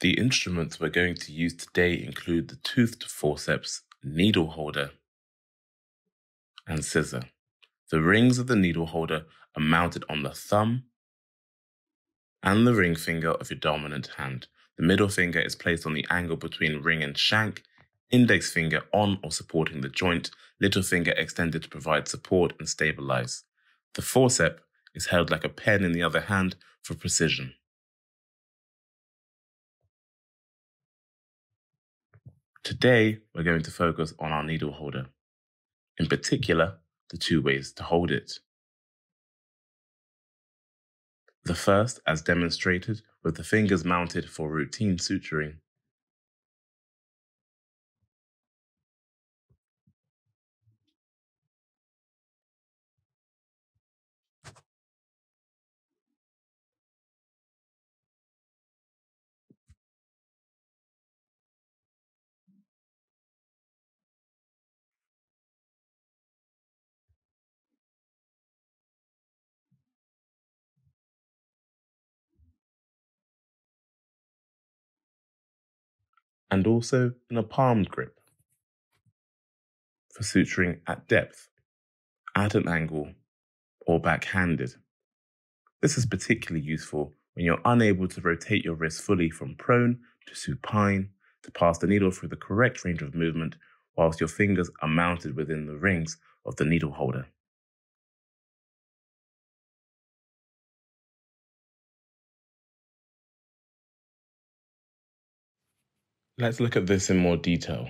The instruments we're going to use today include the toothed forceps, needle holder, and scissor. The rings of the needle holder are mounted on the thumb and the ring finger of your dominant hand. The middle finger is placed on the angle between ring and shank, index finger on or supporting the joint, little finger extended to provide support and stabilize. The forceps is held like a pen in the other hand for precision. Today, we're going to focus on our needle holder, in particular, the two ways to hold it. The first, as demonstrated, with the fingers mounted for routine suturing. And also in a palmed grip for suturing at depth, at an angle, or backhanded. This is particularly useful when you're unable to rotate your wrist fully from prone to supine to pass the needle through the correct range of movement whilst your fingers are mounted within the rings of the needle holder. Let's look at this in more detail.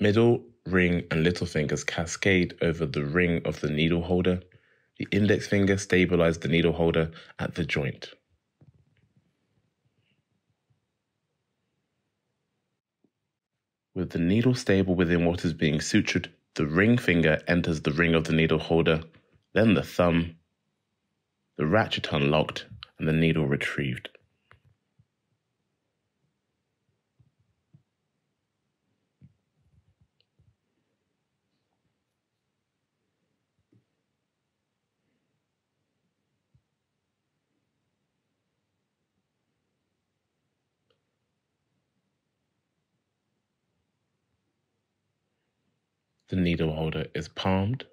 Middle, ring, and little fingers cascade over the ring of the needle holder. The index finger stabilizes the needle holder at the joint. With the needle stable within what is being sutured, the ring finger enters the ring of the needle holder, then the thumb, the ratchet unlocked, and the needle retrieved. The needle holder is palmed.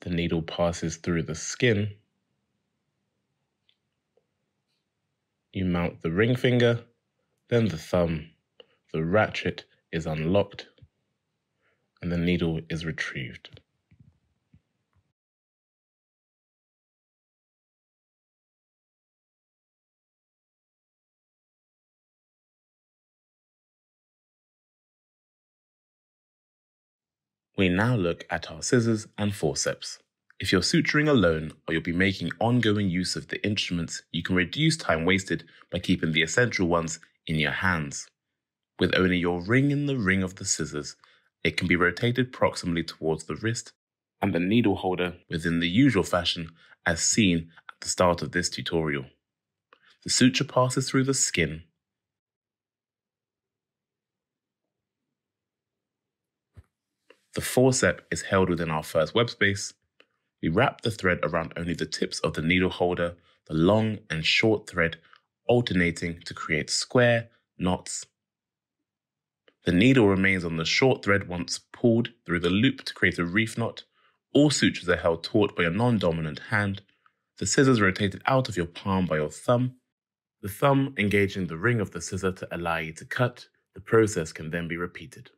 The needle passes through the skin. You mount the ring finger, then the thumb. The ratchet is unlocked, and the needle is retrieved. We now look at our scissors and forceps. If you're suturing alone or you'll be making ongoing use of the instruments, you can reduce time wasted by keeping the essential ones in your hands. With only your ring in the ring of the scissors, it can be rotated proximally towards the wrist and the needle holder within the usual fashion as seen at the start of this tutorial. The suture passes through the skin, the forceps is held within our first web space. We wrap the thread around only the tips of the needle holder, the long and short thread alternating to create square knots. The needle remains on the short thread once pulled through the loop to create a reef knot. All sutures are held taut by your non-dominant hand. The scissors are rotated out of your palm by your thumb, the thumb engaging the ring of the scissor to allow you to cut. The process can then be repeated.